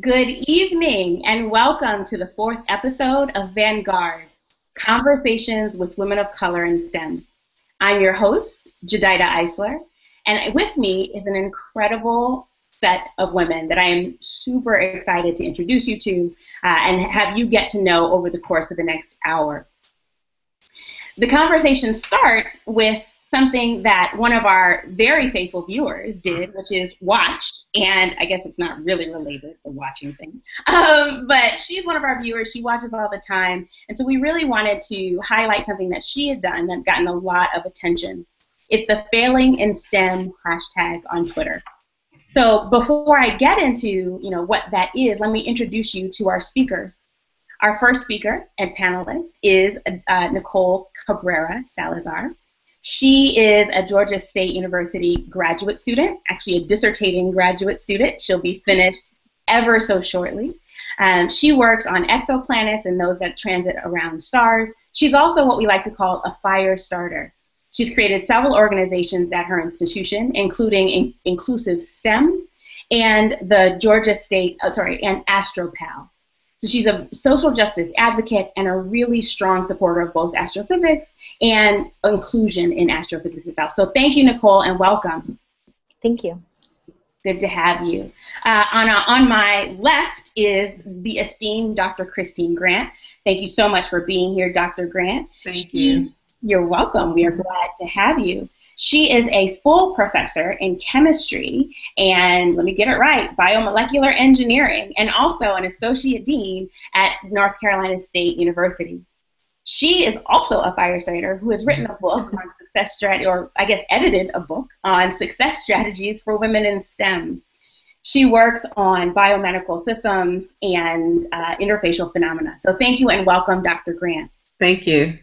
Good evening and welcome to the 4th episode of Vanguard, Conversations with Women of Color in STEM. I'm your host, Jedidah Eisler, and with me is an incredible set of women that I am super excited to introduce you to and have you get to know over the course of the next hour. The conversation starts with something that one of our very faithful viewers did, which is watched, and I guess it's not really related, the watching thing, but she's one of our viewers, she watches all the time, and so we really wanted to highlight something that she had done that had gotten a lot of attention. It's the Failing in STEM hashtag on Twitter. So before I get into what that is, let me introduce you to our speakers. Our first speaker and panelist is Nicole Cabrera-Salazar. She is a Georgia State University graduate student, actually a dissertating graduate student. She'll be finished ever so shortly. She works on exoplanets and those that transit around stars. She's also what we like to call a fire starter. She's created several organizations at her institution, including Inclusive STEM and the Georgia State, and AstroPal. So she's a social justice advocate and a really strong supporter of both astrophysics and inclusion in astrophysics itself. So thank you, Nicole, and welcome. Thank you. Good to have you. On my left is the esteemed Dr. Christine Grant. Thank you so much for being here, Dr. Grant. Thank you. You're welcome. We are glad to have you. She is a full professor in chemistry and, let me get it right, biomolecular engineering, and also an associate dean at North Carolina State University. She is also a fire starter who has written a book on success strategy, or I guess edited a book on success strategies for women in STEM. She works on biomedical systems and interfacial phenomena. So thank you and welcome, Dr. Grant. Thank you.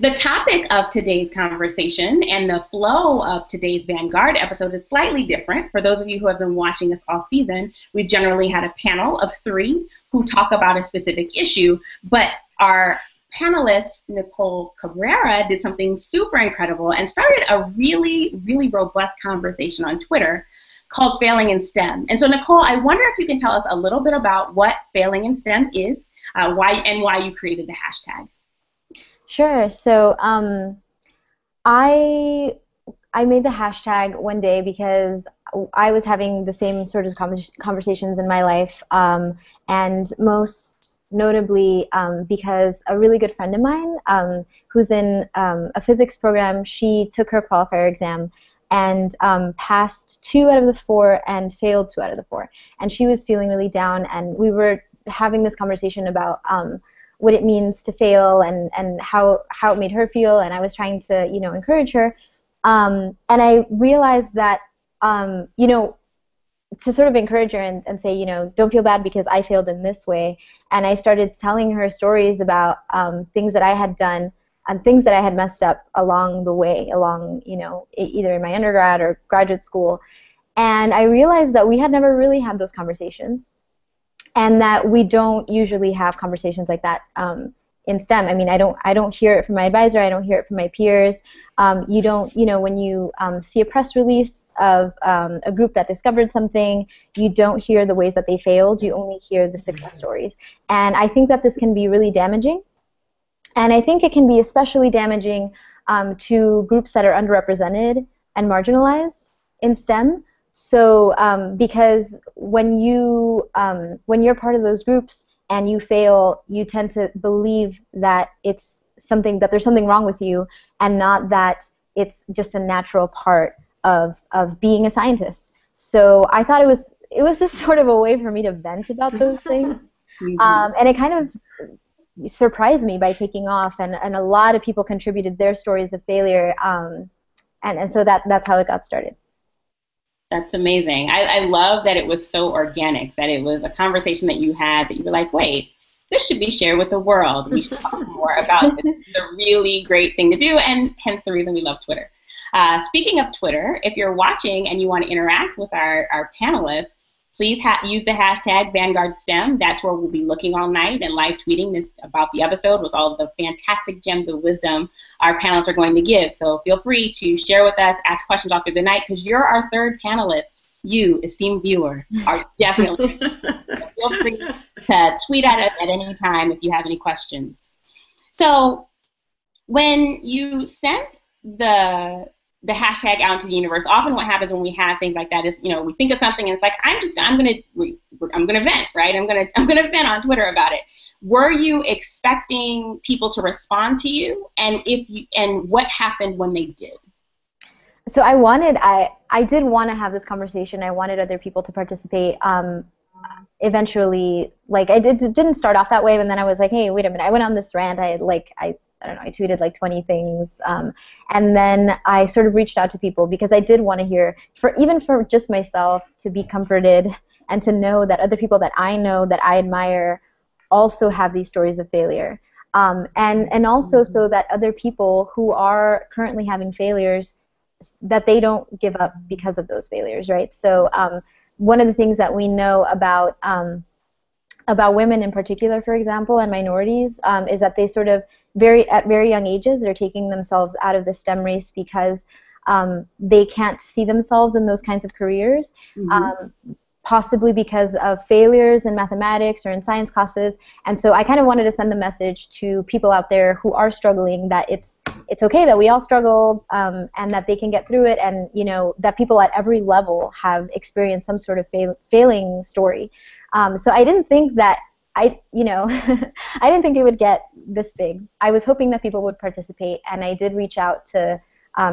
The topic of today's conversation and the flow of today's Vanguard episode is slightly different. For those of you who have been watching us all season, we've generally had a panel of 3 who talk about a specific issue, but our panelist, Nicole Cabrera, did something super incredible and started a really, really robust conversation on Twitter called Failing in STEM. And so, Nicole, I wonder if you can tell us a little bit about what Failing in STEM is, why you created the hashtag. Sure. So I made the hashtag one day because I was having the same sort of conversations in my life, and most notably because a really good friend of mine who's in a physics program, she took her qualifier exam and passed 2 out of the 4 and failed 2 out of the 4. And she was feeling really down, and we were having this conversation about what it means to fail and how it made her feel, and I was trying to encourage her, and I realized that to sort of encourage her and say, don't feel bad because I failed in this way, and I started telling her stories about things that I had done and things that I had messed up along the way, either in my undergrad or graduate school, and I realized that we had never really had those conversations. And that we don't usually have conversations like that in STEM. I mean, I don't hear it from my advisor. I don't hear it from my peers. You don't, when you see a press release of a group that discovered something, you don't hear the ways that they failed. You only hear the success stories. And I think that this can be really damaging. And I think it can be especially damaging to groups that are underrepresented and marginalized in STEM. So because when you're part of those groups and you fail, you tend to believe that it's something, that there's something wrong with you, and not that it's just a natural part of being a scientist. So I thought it was just sort of a way for me to vent about those things, and it kind of surprised me by taking off, and a lot of people contributed their stories of failure, and so that's how it got started. That's amazing. I love that it was so organic, that it was a conversation that you had that you were like, wait, this should be shared with the world. We should talk more about this. It's a really great thing to do, and hence the reason we love Twitter. Speaking of Twitter, if you're watching and you want to interact with our panelists, please use the hashtag VanguardSTEM. That's where we'll be looking all night and live tweeting about the episode with all the fantastic gems of wisdom our panelists are going to give. So feel free to share with us, ask questions all through the night, because you're our 3rd panelist you, esteemed viewer, are definitely feel free to tweet at us at any time if you have any questions. So when you sent the hashtag out into the universe, often what happens when we have things like that is, you know, we think of something and it's like, I'm gonna vent, right? I'm gonna vent on Twitter about it. Were you expecting people to respond to you, and if you, and what happened when they did? So I did want to have this conversation. I wanted other people to participate. Eventually, like, it didn't start off that way, and then I was like, hey, wait a minute. I went on this rant. I don't know, I tweeted like 20 things, and then I sort of reached out to people because I did want to hear, even for just myself, to be comforted and to know that other people that I know, that I admire, also have these stories of failure, and also so that other people who are currently having failures, that they don't give up because of those failures, right? So one of the things that we know about women in particular, for example, and minorities, is that they sort of, at very young ages, they're taking themselves out of the STEM race because they can't see themselves in those kinds of careers, mm-hmm. Possibly because of failures in mathematics or in science classes. And so I kind of wanted to send the message to people out there who are struggling that it's okay that we all struggle, and that they can get through it, and, you know, that people at every level have experienced some sort of failing story. So I didn't think that I didn't think it would get this big. I was hoping that people would participate, and I did reach out to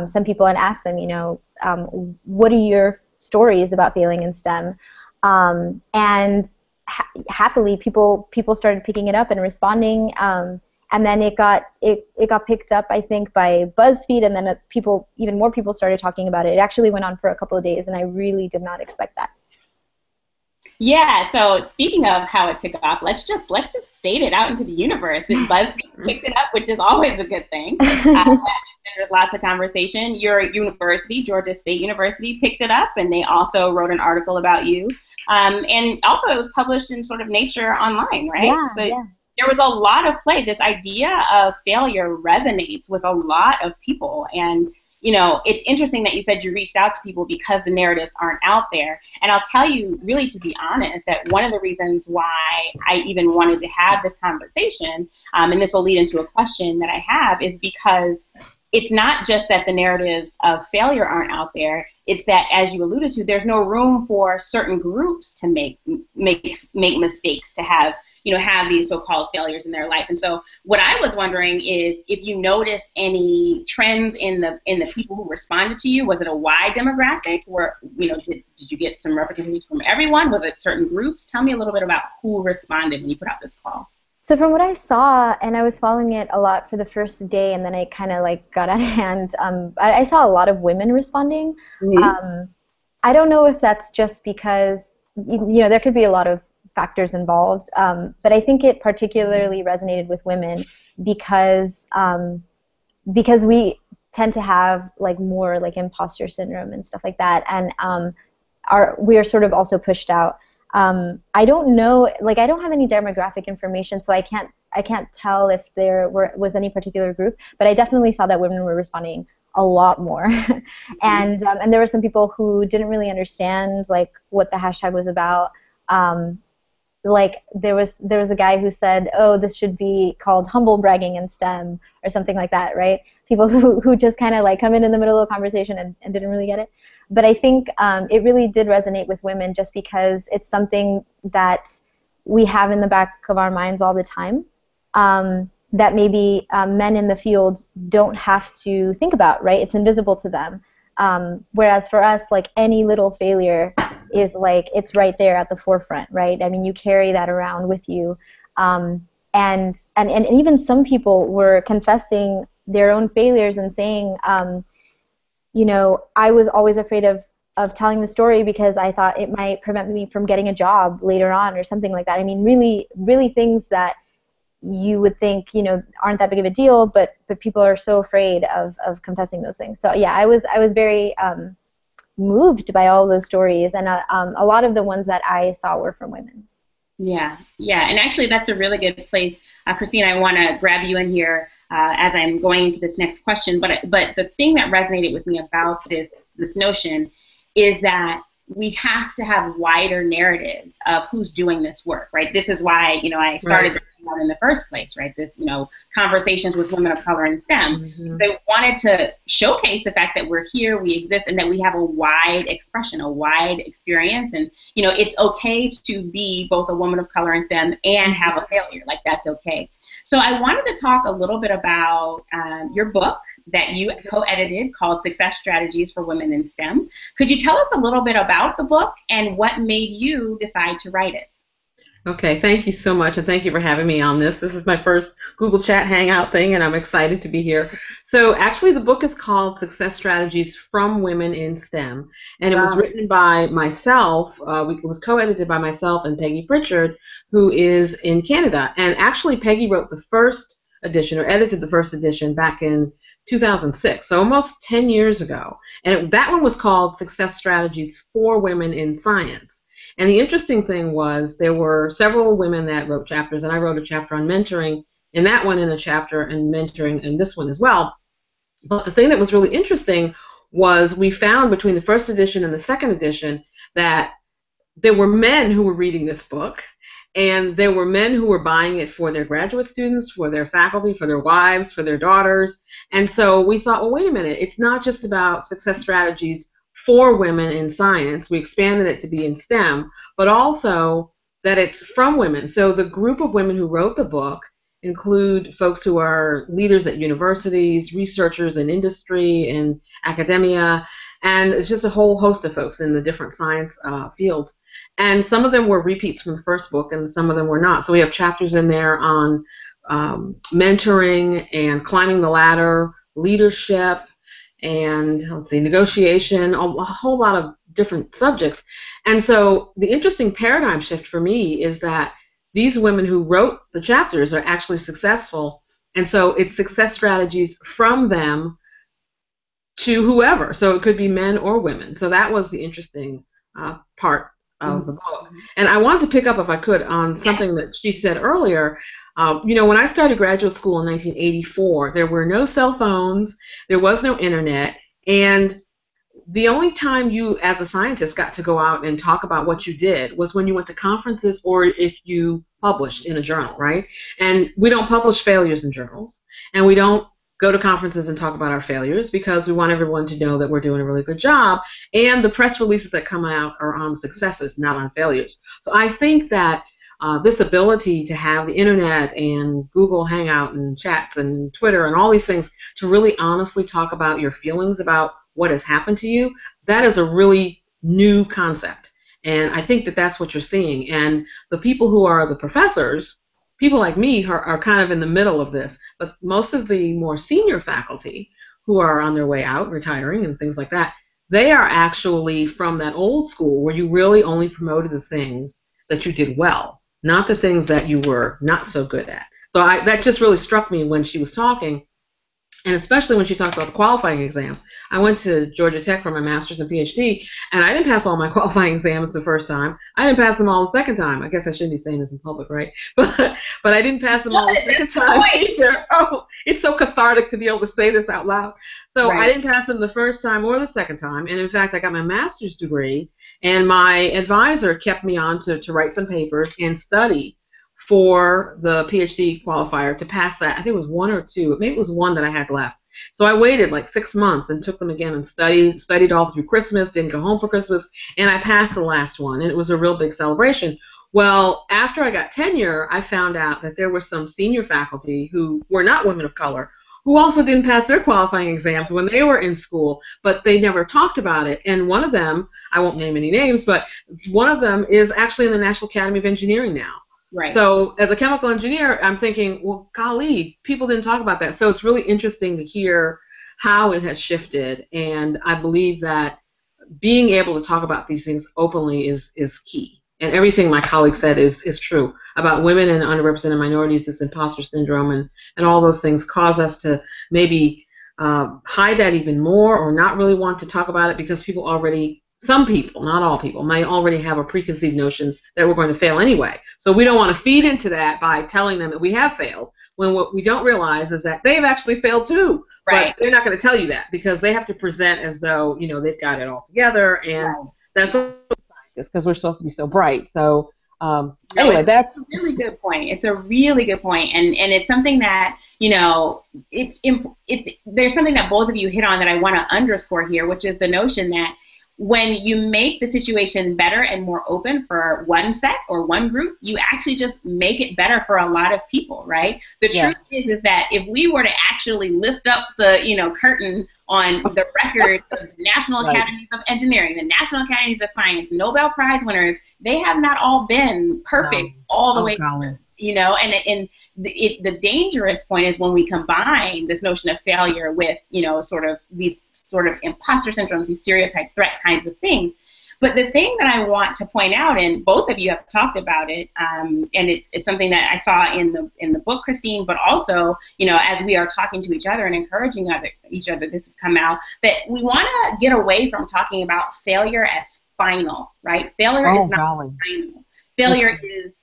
some people and ask them, you know, what are your stories about failing in STEM? And happily, people started picking it up and responding, and then it got picked up, I think, by BuzzFeed, and then even more people started talking about it. It actually went on for a couple of days, and I really did not expect that. Yeah. So speaking of how it took off, let's just state it out into the universe. And BuzzFeed picked it up, which is always a good thing. There's lots of conversation. Your university, Georgia State University, picked it up, and they also wrote an article about you. And also, it was published in sort of Nature Online, right? Yeah, so yeah. There was a lot of play. This idea of failure resonates with a lot of people, and you know, it's interesting that you said you reached out to people because the narratives aren't out there. And I'll tell you, really, to be honest, that one of the reasons why I even wanted to have this conversation, and this will lead into a question that I have, is because it's not just that the narratives of failure aren't out there, it's that, as you alluded to, there's no room for certain groups to make mistakes, to have, you know, have these so-called failures in their life. And so what I was wondering is if you noticed any trends in the people who responded to you. Was it a wide demographic? Where, you know, did you get some representation from everyone? Was it certain groups? Tell me a little bit about who responded when you put out this call. So from what I saw, and I was following it a lot for the first day, and then I kind of like got out of hand, I saw a lot of women responding. Mm-hmm. I don't know if that's just because, you know, there could be a lot of factors involved, but I think it particularly resonated with women because we tend to have like more like imposter syndrome and stuff like that, and we are sort of also pushed out. I don't know, like, I don't have any demographic information, so I can't tell if there was any particular group, but I definitely saw that women were responding a lot more. and there were some people who didn't really understand like what the hashtag was about. Like there was a guy who said, "Oh, this should be called humble bragging in STEM," or something like that, right? People who just kind of like come in the middle of a conversation and didn't really get it. But I think it really did resonate with women just because it's something that we have in the back of our minds all the time, that maybe men in the field don't have to think about, right? It's invisible to them. Whereas for us, like, any little failure is like, it's right there at the forefront, right? I mean, you carry that around with you, and even some people were confessing their own failures and saying, you know, I was always afraid of telling the story because I thought it might prevent me from getting a job later on or something like that. I mean, really, really things that you would think, you know, aren't that big of a deal, but people are so afraid of confessing those things. So yeah, I was very moved by all those stories, and a lot of the ones that I saw were from women. Yeah, yeah, and actually that's a really good place, Christine. I want to grab you in here as I'm going into this next question. But the thing that resonated with me about this notion is that we have to have wider narratives of who's doing this work, right? This is why, you know, I started in the first place, right? This, you know, Conversations with Women of Color in STEM. Mm-hmm. They wanted to showcase the fact that we're here, we exist, and that we have a wide expression, a wide experience. And, you know, it's okay to be both a woman of color in STEM and have a failure. Like, that's okay. So I wanted to talk a little bit about your book that you co-edited called Success Strategies for Women in STEM. Could you tell us a little bit about the book and what made you decide to write it? Okay, thank you so much, and thank you for having me on this. This is my first Google Chat Hangout thing, and I'm excited to be here. So actually the book is called Success Strategies from Women in STEM, and it was written by myself. It was co-edited by myself and Peggy Pritchard, who is in Canada. And actually Peggy wrote the first edition, or edited the first edition, back in 2006, so almost 10 years ago. And that one was called Success Strategies for Women in Science. And the interesting thing was there were several women that wrote chapters, and I wrote a chapter on mentoring, and that one, and a chapter on mentoring, and this one as well. But the thing that was really interesting was we found between the first edition and the second edition that there were men who were reading this book, and there were men who were buying it for their graduate students, for their faculty, for their wives, for their daughters. And so we thought, well, wait a minute, it's not just about success strategies for women in science. We expanded it to be in STEM, but also that it's from women. So the group of women who wrote the book include folks who are leaders at universities, researchers in industry, in academia, and it's just a whole host of folks in the different science fields. And some of them were repeats from the first book, and some of them were not. So we have chapters in there on mentoring and climbing the ladder, leadership, and let's see, negotiation, a whole lot of different subjects. And so the interesting paradigm shift for me is that these women who wrote the chapters are actually successful, and so it's success strategies from them to whoever. So it could be men or women. So that was the interesting part of the book. And I wanted to pick up, if I could, on something that she said earlier. You know, when I started graduate school in 1984, there were no cell phones, there was no internet, and the only time you, as a scientist, got to go out and talk about what you did was when you went to conferences or if you published in a journal, right? And we don't publish failures in journals, and we don't go to conferences and talk about our failures because we want everyone to know that we're doing a really good job, and the press releases that come out are on successes, not on failures. So I think that this ability to have the internet and Google Hangout and chats and Twitter and all these things to really honestly talk about your feelings about what has happened to you, that is a really new concept. And I think that that's what you're seeing. And the people who are the professors, people like me, are kind of in the middle of this. But most of the more senior faculty who are on their way out, retiring and things like that, they are actually from that old school where you really only promoted the things that you did well, not the things that you were not so good at. So that just really struck me when she was talking, and especially when she talked about the qualifying exams. I went to Georgia Tech for my master's and PhD, and I didn't pass all my qualifying exams the first time. I didn't pass them all the second time. I guess I shouldn't be saying this in public, right? But I didn't pass them all the second time either. Oh, it's so cathartic to be able to say this out loud. So I didn't pass them the first time or the second time, and in fact I got my master's degree, and my advisor kept me on to write some papers and study for the PhD qualifier to pass that. I think it was one or two. Maybe it was one that I had left. So I waited like 6 months and took them again and studied all through Christmas, didn't go home for Christmas, and I passed the last one, and it was a real big celebration. Well, after I got tenure, I found out that there were some senior faculty who were not women of color who also didn't pass their qualifying exams when they were in school, but they never talked about it. And one of them, I won't name any names, but one of them is actually in the National Academy of Engineering now. Right. So as a chemical engineer, I'm thinking, well, golly, people didn't talk about that. So it's really interesting to hear how it has shifted, and I believe that being able to talk about these things openly is key. And everything my colleague said is true about women and underrepresented minorities. This imposter syndrome and all those things cause us to maybe hide that even more, or not really want to talk about it because people already, some people, not all people, might already have a preconceived notion that we're going to fail anyway. So we don't want to feed into that by telling them that we have failed, when what we don't realize is that they've actually failed too. Right. But they're not going to tell you that because they have to present as though, you know, they've got it all together, and That's what scientists, because we're supposed to be so bright. So anyway, that's a really good point. It's a really good point, and it's something that, you know, there's something that both of you hit on that I want to underscore here, which is the notion that when you make the situation better and more open for one set or one group, you actually just make it better for a lot of people, right? The truth is that if we were to actually lift up the, you know, curtain on the record of the National Academies of Engineering, the National Academies of Science, Nobel Prize winners, they have not all been perfect all the way through. You know, and the dangerous point is when we combine this notion of failure with, you know, sort of these sort of imposter syndromes, these stereotype threat kinds of things. But the thing that I want to point out, and both of you have talked about it, and it's something that I saw in the book, Christine, but also, you know, as we are talking to each other and encouraging each other, this has come out, that we want to get away from talking about failure as final, right? Failure is not final. Failure is...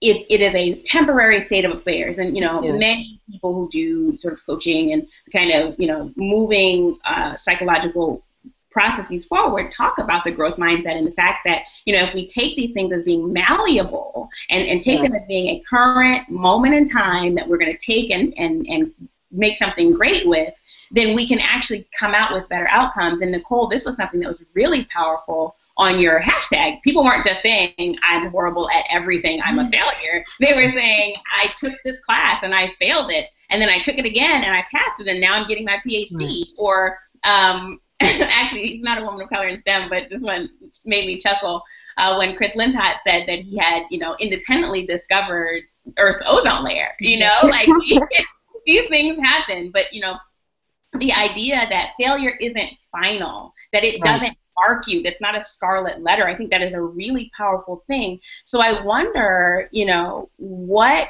It is a temporary state of affairs, and, you know, many people who do sort of coaching and kind of, you know, moving psychological processes forward talk about the growth mindset and the fact that, you know, if we take these things as being malleable and take them as being a current moment in time that we're going to take and make something great with, then we can actually come out with better outcomes. And Nicole, this was something that was really powerful on your hashtag. People weren't just saying, I'm horrible at everything, I'm a failure. They were saying, I took this class and I failed it, and then I took it again and I passed it, and now I'm getting my PhD. Or actually, he's not a woman of color in STEM, but this one made me chuckle when Chris Lintott said that he had, you know, independently discovered Earth's ozone layer, you know, like... These things happen, but, you know, the idea that failure isn't final, that it doesn't mark you, that's not a scarlet letter, I think that is a really powerful thing. So I wonder, you know, what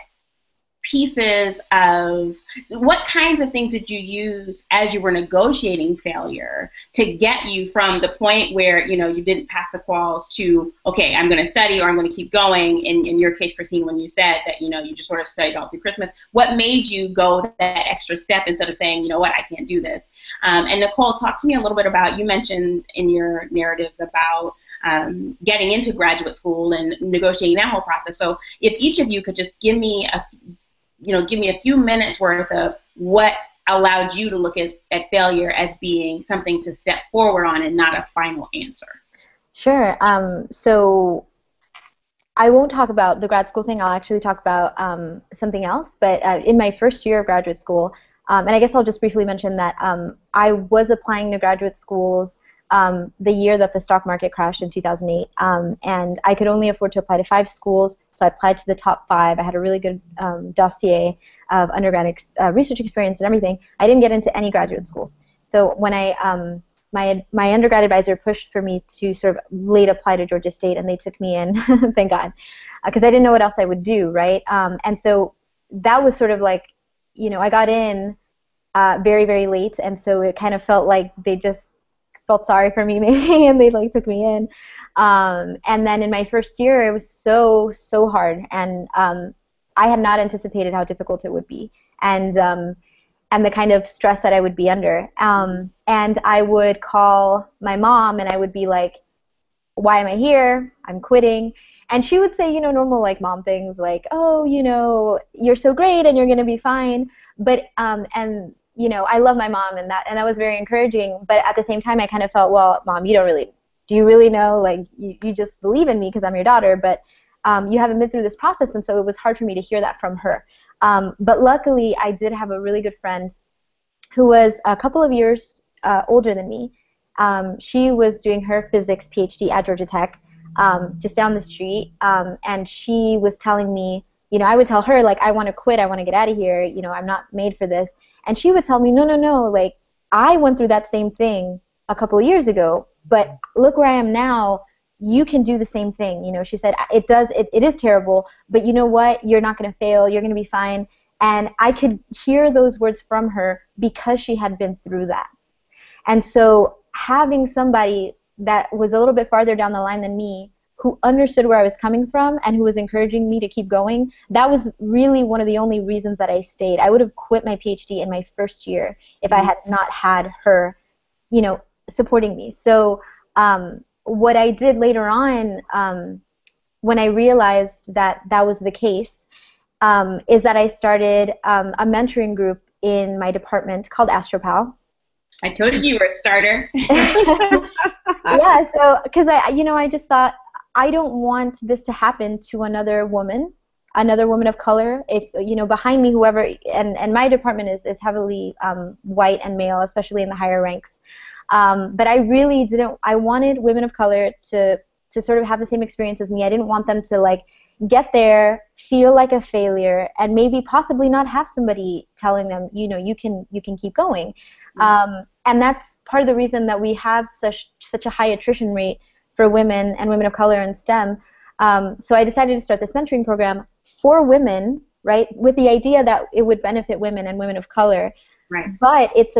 kinds of things did you use as you were negotiating failure to get you from the point where, you know, you didn't pass the quals to, okay, I'm going to study, or I'm going to keep going. In your case, Christine, when you said that, you know, you just sort of studied all through Christmas, what made you go that extra step instead of saying, you know what, I can't do this? And Nicole, talk to me a little bit about, you mentioned in your narratives about getting into graduate school and negotiating that whole process. So if each of you could just give me a... you know, give me a few minutes worth of what allowed you to look at failure as being something to step forward on and not a final answer. Sure. So I won't talk about the grad school thing. I'll actually talk about something else. But in my first year of graduate school, and I guess I'll just briefly mention that I was applying to graduate schools the year that the stock market crashed in 2008, and I could only afford to apply to 5 schools, so I applied to the top 5. I had a really good dossier of undergrad research experience and everything. I didn't get into any graduate schools. So when I my undergrad advisor pushed for me to sort of late apply to Georgia State, and they took me in, thank God, because I didn't know what else I would do, right? And so that was sort of like, you know, I got in very, very late, and so it kind of felt like they just felt sorry for me maybe, and they like took me in. And then in my first year, it was so hard, and I had not anticipated how difficult it would be, and the kind of stress that I would be under. And I would call my mom, and I would be like, "Why am I here? I'm quitting." And she would say, you know, normal like mom things, like, "Oh, you know, you're so great, and you're gonna be fine." But you know, I love my mom, and that was very encouraging. But at the same time, I kind of felt, well, Mom, do you really know? Like, you just believe in me because I'm your daughter, but you haven't been through this process, and so it was hard for me to hear that from her. But luckily, I did have a really good friend who was a couple of years older than me. She was doing her physics PhD at Georgia Tech, just down the street, and she was telling me, you know, I would tell her, like, I want to quit, I want to get out of here, you know, I'm not made for this. And she would tell me, no, like, I went through that same thing a couple of years ago, but look where I am now, you can do the same thing. You know, she said, it is terrible, but you know what, you're not going to fail, you're going to be fine. And I could hear those words from her because she had been through that. And so having somebody that was a little bit farther down the line than me who understood where I was coming from and who was encouraging me to keep going, that was really one of the only reasons that I stayed. I would have quit my PhD in my first year if I had not had her, you know, supporting me. So what I did later on, when I realized that that was the case, is that I started a mentoring group in my department called AstroPal. I told you you were a starter. Yeah, so because I just thought, I don't want this to happen to another woman of color. If behind me, whoever, and my department is heavily white and male, especially in the higher ranks. But I really didn't. I wanted women of color to sort of have the same experience as me. I didn't want them to like get there, feel like a failure, and maybe possibly not have somebody telling them, you can keep going. Mm-hmm. And that's part of the reason that we have such a high attrition rate for women and women of color in STEM. So I decided to start this mentoring program for women, right, with the idea that it would benefit women and women of color. Right. But it's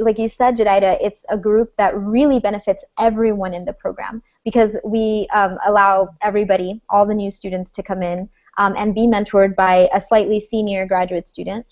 like you said, Jedidah, it's a group that really benefits everyone in the program because we allow everybody, all the new students, to come in and be mentored by a slightly senior graduate student,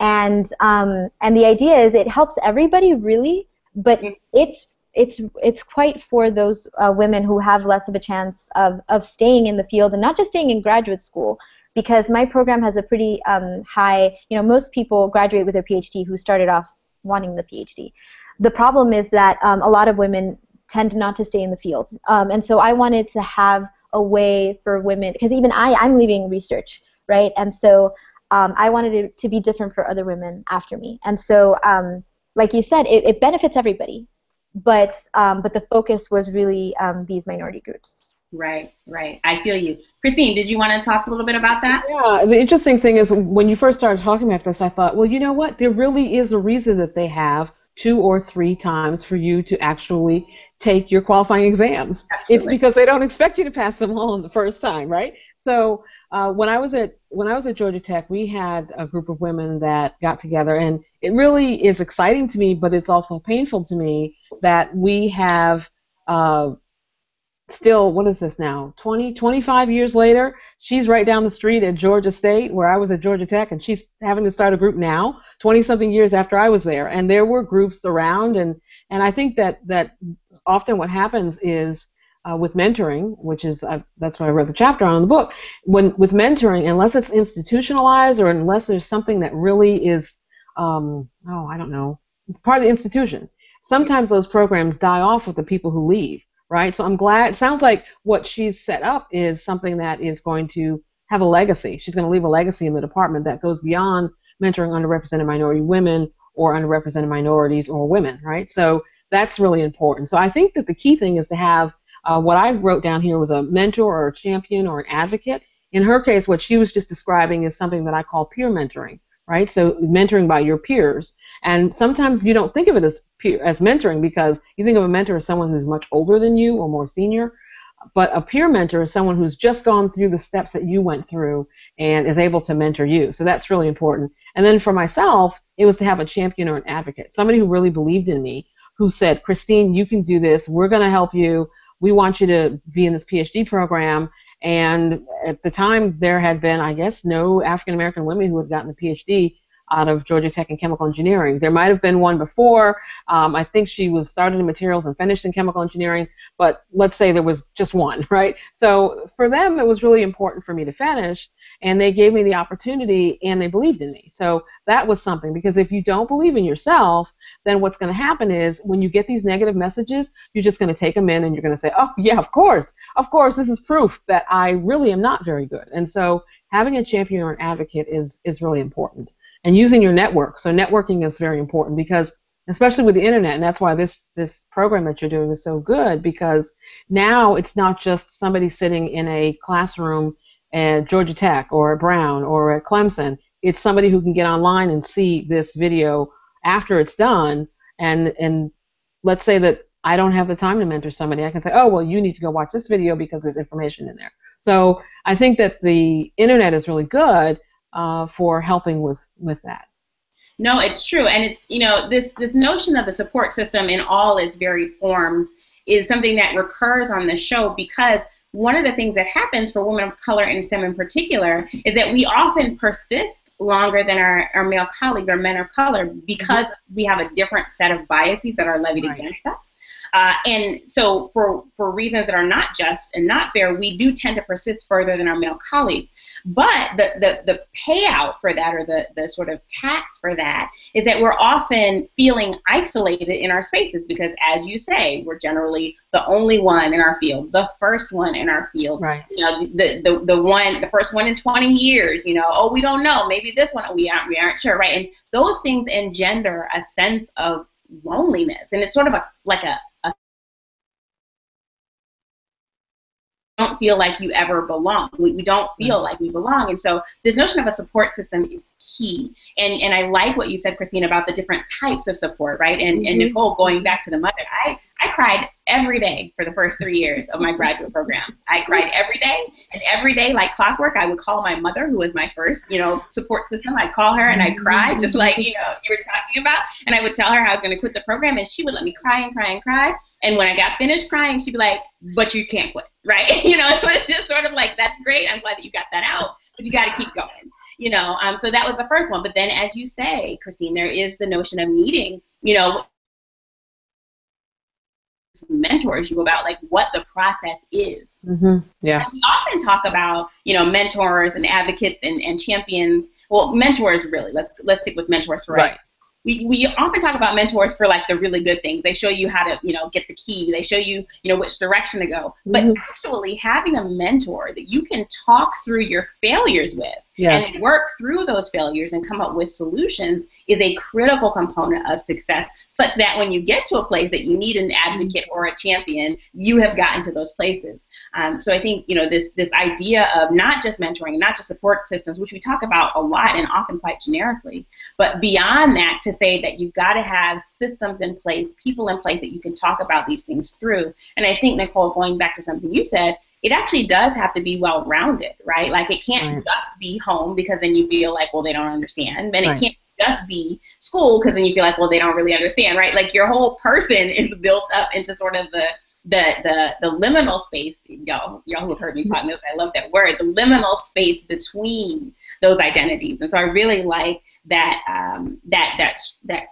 and the idea is it helps everybody really, but it's quite for those women who have less of a chance of staying in the field and not just staying in graduate school. Because my program has a pretty high, most people graduate with a PhD who started off wanting the PhD. The problem is that a lot of women tend not to stay in the field. And so I wanted to have a way for women, because even I'm leaving research, right? And so I wanted it to be different for other women after me. And so, like you said, it benefits everybody. But the focus was really these minority groups. Right, right. I feel you. Christine, did you want to talk a little bit about that? Yeah, the interesting thing is when you first started talking about this, I thought, well, you know what? There really is a reason that they have 2 or 3 times for you to actually take your qualifying exams. Absolutely. It's because they don't expect you to pass them all in the first time, right? So when I was at Georgia Tech, we had a group of women that got together, and it really is exciting to me, but it's also painful to me that we have still, what is this now, 20, 25 years later, she's right down the street at Georgia State, where I was at Georgia Tech, and she's having to start a group now, 20-something years after I was there. And there were groups around, and I think that often what happens is with mentoring, which is, that's what I wrote the chapter on in the book, with mentoring, unless it's institutionalized or unless there's something that really is, I don't know, part of the institution, sometimes those programs die off with the people who leave. Right, so I'm glad. It sounds like what she's set up is something that is going to have a legacy. She's going to leave a legacy in the department that goes beyond mentoring underrepresented minority women or underrepresented minorities or women. Right, so that's really important. So I think that the key thing is to have what I wrote down here was a mentor or a champion or an advocate. In her case, what she was just describing is something that I call peer mentoring. Right, so mentoring by your peers, and sometimes you don't think of it as mentoring because you think of a mentor as someone who's much older than you or more senior, but a peer mentor is someone who's just gone through the steps that you went through and is able to mentor you. So that's really important. And then for myself, it was to have a champion or an advocate, somebody who really believed in me, who said, Christine, you can do this. We're going to help you. We want you to be in this PhD program. And at the time, there had been, I guess, no African-American women who had gotten a PhD out of Georgia Tech in chemical engineering. There might have been one before. I think she was started in materials and finished in chemical engineering, but let's say there was just one, right? So for them, it was really important for me to finish, and they gave me the opportunity, and they believed in me. So that was something, because if you don't believe in yourself, then what's going to happen is when you get these negative messages, you're just going to take them in, and you're going to say, oh, yeah, of course, this is proof that I really am not very good. And so having a champion or an advocate is really important. And using your network. So networking is very important because, especially with the internet, and that's why this program that you're doing is so good, because now it's not just somebody sitting in a classroom at Georgia Tech or at Brown or at Clemson. It's somebody who can get online and see this video after it's done. And let's say that I don't have the time to mentor somebody. I can say, oh, well, you need to go watch this video because there's information in there. So I think that the internet is really good for helping with that. No, it's true, and it's this notion of the support system in all its varied forms is something that recurs on the show, because one of the things that happens for women of color in STEM in particular is that we often persist longer than our male colleagues or men of color because we have a different set of biases that are levied against us. And so for reasons that are not just and not fair, we do tend to persist further than our male colleagues. But the payout for that, or the sort of tax for that, is that we're often feeling isolated in our spaces because, as you say, we're generally the only one in our field, the first one in our field, right. You know, the first one in 20 years, you know, oh, we don't know, maybe this one, we aren't sure, right? And those things engender a sense of loneliness, and it's sort of like a don't feel like you ever belong. We don't feel like we belong, and so this notion of a support system is key. And I like what you said, Christine, about the different types of support, right? And Nicole, going back to the mother, I cried every day for the first 3 years of my graduate program. I cried every day, and every day, like clockwork, I would call my mother, who was my first, you know, support system. I'd call her and I'd cry, just like, you know, you were talking about, and I would tell her how I was going to quit the program, and she would let me cry and cry and cry. And when I got finished crying, she'd be like, but you can't quit, right? You know, it was just sort of like, that's great. I'm glad that you got that out, but you got to keep going, you know. So that was the first one. But then, as you say, Christine, there is the notion of needing, you know, mentors you about, like, what the process is. Yeah. And we often talk about, you know, mentors and advocates and champions. Well, mentors, really. Let's stick with mentors for right. We often talk about mentors for, like, the really good things. They show you how to, you know, get the key. They show you, you know, which direction to go. But actually having a mentor that you can talk through your failures with and work through those failures and come up with solutions is a critical component of success, such that when you get to a place that you need an advocate or a champion, you have gotten to those places. So I think, you know, this idea of not just mentoring, not just support systems, which we talk about a lot and often quite generically, but beyond that, to say that you've got to have systems in place, people in place that you can talk about these things through. And I think, Nicole, going back to something you said, it actually does have to be well-rounded, right? Like, it can't just be home, because then you feel like, well, they don't understand. And it can't just be school, because then you feel like, well, they don't really understand, right? Like, your whole person is built up into sort of the liminal space. Y'all who have heard me talking this, I love that word, the liminal space between those identities. And so I really like that that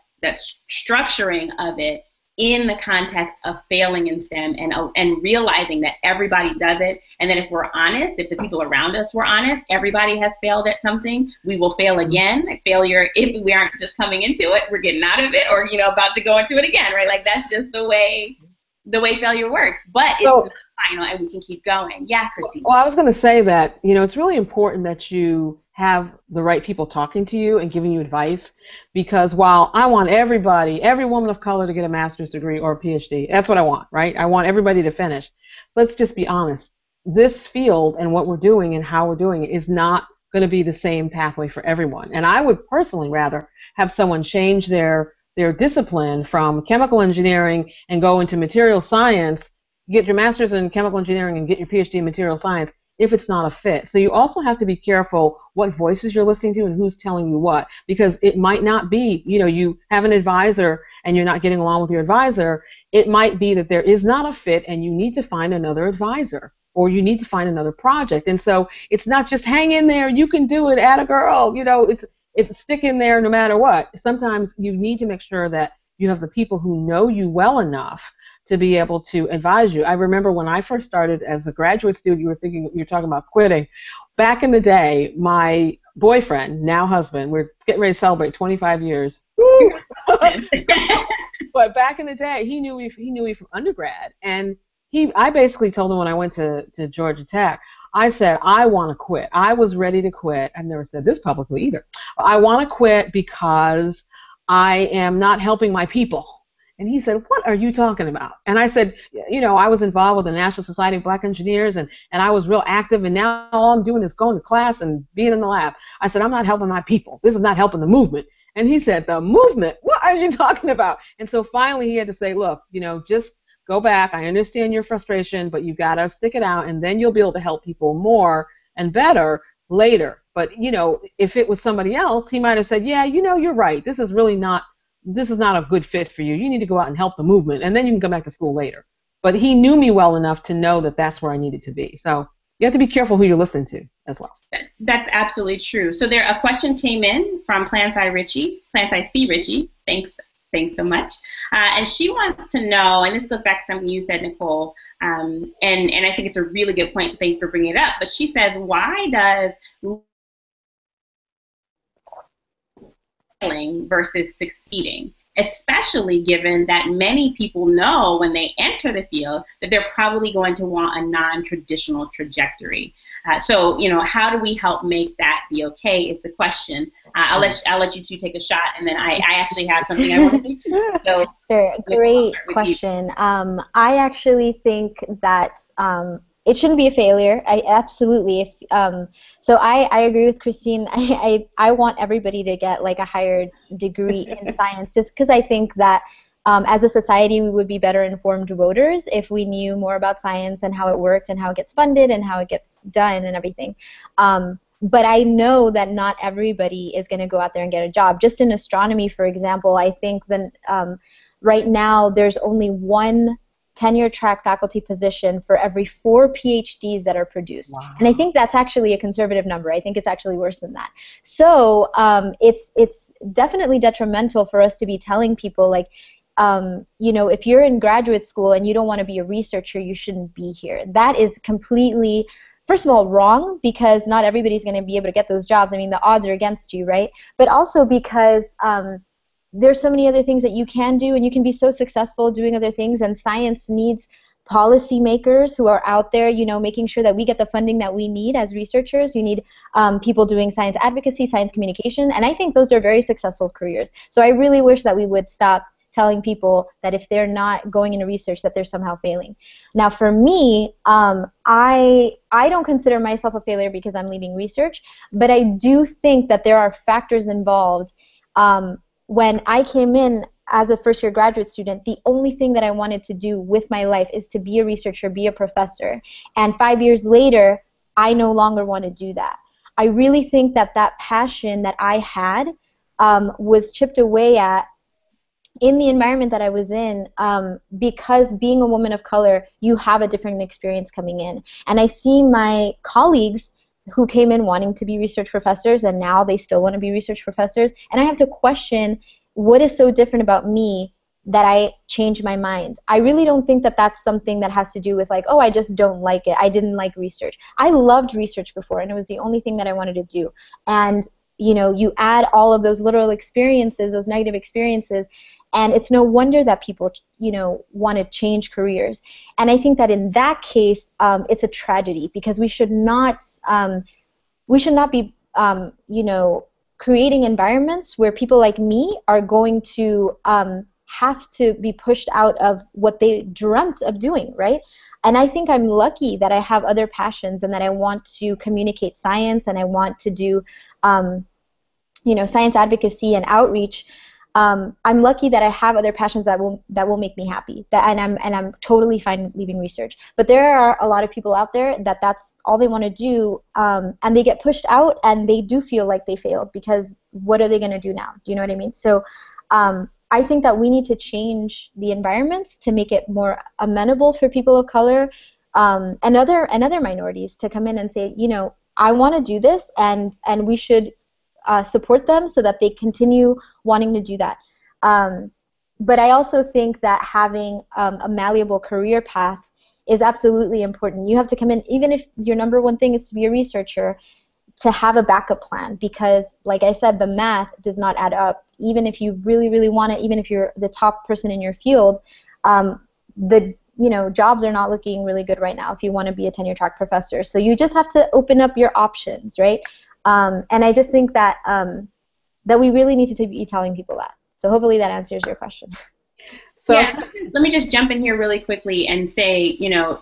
structuring of it in the context of failing in STEM, and realizing that everybody does it, and that if we're honest, if the people around us were honest, everybody has failed at something. We will fail again. Like, failure, if we aren't just coming into it, we're getting out of it, or, you know, about to go into it again, right? Like, that's just the way. The way failure works, but it's not final, and we can keep going. Yeah, Christine. Well, I was going to say that, you know, it's really important that you have the right people talking to you and giving you advice, because while I want everybody, every woman of color, to get a master's degree or a PhD, that's what I want, right? I want everybody to finish. Let's just be honest. This field and what we're doing and how we're doing it is not going to be the same pathway for everyone. And I would personally rather have someone change their discipline from chemical engineering and go into material science, get your master's in chemical engineering and get your PhD in material science, if it's not a fit. So you also have to be careful what voices you're listening to and who's telling you what, because it might not be, you know, you have an advisor and you're not getting along with your advisor. It might be that there is not a fit and you need to find another advisor, or you need to find another project. And so it's not just hang in there, you can do it, atta girl, you know, it's stick in there no matter what. Sometimes you need to make sure that you have the people who know you well enough to be able to advise you. I remember when I first started as a graduate student, you were talking about quitting. Back in the day, my boyfriend, now husband, we're getting ready to celebrate 25 years. Woo! But back in the day, he knew me from undergrad, and I basically told him when I went to Georgia Tech, I said, I want to quit. I was ready to quit. I've never said this publicly either. I want to quit because I am not helping my people. And he said, what are you talking about? And I said, you know, I was involved with the National Society of Black Engineers, and I was real active, and now all I'm doing is going to class and being in the lab. I said, I'm not helping my people. This is not helping the movement. And he said, the movement? What are you talking about? And so finally he had to say, look, you know, just go back. I understand your frustration, but you've got to stick it out, and then you'll be able to help people more and better later. But, you know, if it was somebody else, he might have said, yeah, you know, you're right. This is really not, this is not a good fit for you. You need to go out and help the movement, and then you can come back to school later. But he knew me well enough to know that that's where I needed to be. So you have to be careful who you listen to as well. That's absolutely true. So a question came in from Plantside Ritchie. Plantside C. Ritchie. Thanks Thanks so much. And she wants to know, and this goes back to something you said, Nicole, and I think it's a really good point, so thanks for bringing it up, but she says, why does failing versus succeeding, especially given that many people know when they enter the field that they're probably going to want a non-traditional trajectory. So, you know, how do we help make that be okay is the question. I'll let you two take a shot, and then I actually have something I want to say too. So, sure. Great question. I actually think that it shouldn't be a failure. Absolutely. If, so I agree with Christine. I want everybody to get like a higher degree in science, just because I think that as a society we would be better informed voters if we knew more about science and how it worked and how it gets funded and how it gets done and everything. But I know that not everybody is going to go out there and get a job. Just in astronomy, for example, I think that right now there's only one tenure track faculty position for every 4 PhDs that are produced. Wow. And I think that's actually a conservative number. I think it's actually worse than that. So it's definitely detrimental for us to be telling people, like, you know, if you're in graduate school and you don't want to be a researcher, you shouldn't be here. That is completely, first of all, wrong, because not everybody's going to be able to get those jobs. I mean, the odds are against you, right? But also because there's so many other things that you can do, and you can be so successful doing other things, and science needs policymakers who are out there, you know, making sure that we get the funding that we need as researchers. You need people doing science advocacy, science communication, and I think those are very successful careers. So I really wish that we would stop telling people that if they're not going into research that they're somehow failing. Now for me, I don't consider myself a failure because I'm leaving research, but I do think that there are factors involved. When I came in as a first-year graduate student, the only thing that I wanted to do with my life is to be a researcher, be a professor. And 5 years later, I no longer want to do that. I really think that that passion that I had was chipped away at in the environment that I was in, because being a woman of color, you have a different experience coming in. And I see my colleagues who came in wanting to be research professors, and now they still want to be research professors, and I have to question, what is so different about me that I changed my mind? I really don't think that that's something that has to do with, like, oh, I just don't like it, I didn't like research. I loved research before, and it was the only thing that I wanted to do. And, you know, you add all of those literal experiences, those negative experiences, and it's no wonder that people, you know, want to change careers. And I think that in that case, it's a tragedy, because we should not be, you know, creating environments where people like me are going to have to be pushed out of what they dreamt of doing, right? And I think I'm lucky that I have other passions, and that I want to communicate science, and I want to do, you know, science advocacy and outreach. I'm lucky that I have other passions that will make me happy, and I'm totally fine leaving research. But there are a lot of people out there that's all they want to do, and they get pushed out, and they do feel like they failed, because what are they going to do now? Do you know what I mean? So I think that we need to change the environments to make it more amenable for people of color and other minorities to come in and say, you know, I want to do this, and we should support them so that they continue wanting to do that. But I also think that having a malleable career path is absolutely important. You have to come in, even if your number one thing is to be a researcher, to have a backup plan, because, like I said, the math does not add up. Even if you really, really want it, even if you're the top person in your field, you know, jobs are not looking really good right now if you want to be a tenure track professor. So you just have to open up your options, right? And I just think that that we really need to be telling people that. So hopefully that answers your question. So yeah, let me just jump in here really quickly and say, you know,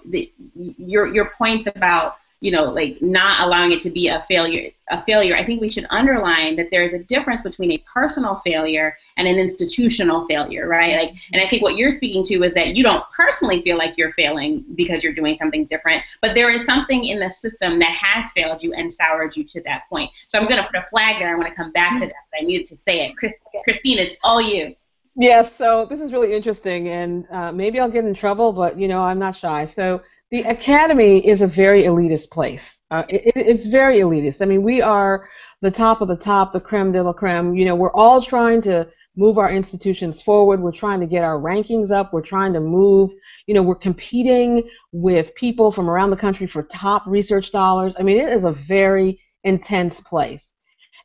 your points about, you know, like not allowing it to be a failure. I think we should underline that there is a difference between a personal failure and an institutional failure, right? Like, and I think what you're speaking to is that you don't personally feel like you're failing because you're doing something different, but there is something in the system that has failed you and soured you to that point. So I'm going to put a flag there. I want to come back to that, but I needed to say it. Christine, it's all you. Yes, so this is really interesting, and maybe I'll get in trouble, but, you know, I'm not shy. So the academy is a very elitist place. It's very elitist. I mean, we are the top of the top, the creme de la creme. You know, we're all trying to move our institutions forward. We're trying to get our rankings up. We're trying to move, you know, we're competing with people from around the country for top research dollars. I mean, it is a very intense place.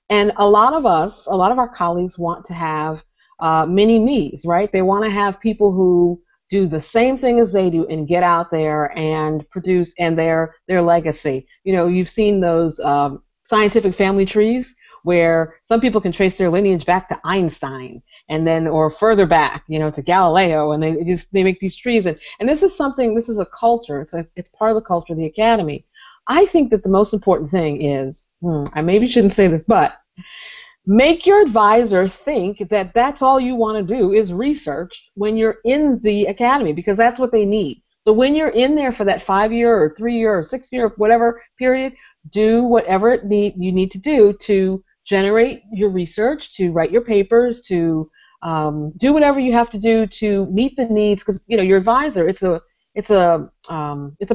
And a lot of us, a lot of our colleagues want to have mini-me's, right? They want to have people who do the same thing as they do and get out there and produce and their legacy. You know, you've seen those scientific family trees where some people can trace their lineage back to Einstein and then or further back, you know, to Galileo, and they make these trees. And this is something, this is a culture. It's part of the culture of the academy. I think that the most important thing is, I maybe shouldn't say this, but make your advisor think that that's all you want to do is research when you're in the academy, because that's what they need. So when you're in there for that 5-year or 3-year or 6-year or whatever period, do whatever you need to do to generate your research, to write your papers, to do whatever you have to do to meet the needs, because you know your advisor, it's a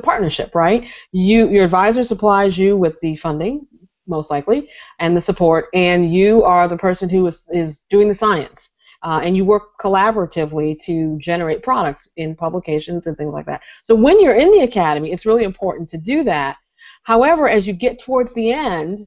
partnership, right? Your advisor supplies you with the funding, most likely, and the support, and you are the person who is doing the science, and you work collaboratively to generate products in publications and things like that. So when you're in the academy, it's really important to do that. However, as you get towards the end,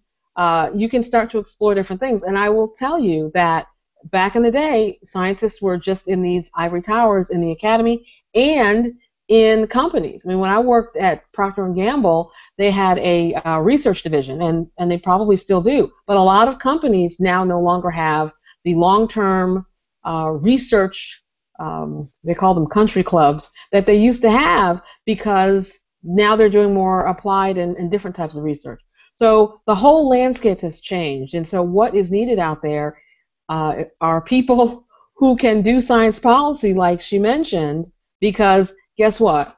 you can start to explore different things. And I will tell you that back in the day, scientists were just in these ivory towers in the academy and in companies. I mean, when I worked at Procter & Gamble, they had a research division, and they probably still do. But a lot of companies now no longer have the long-term research, they call them country clubs, that they used to have, because now they're doing more applied and different types of research. So the whole landscape has changed, and so what is needed out there are people who can do science policy, like she mentioned, because guess what?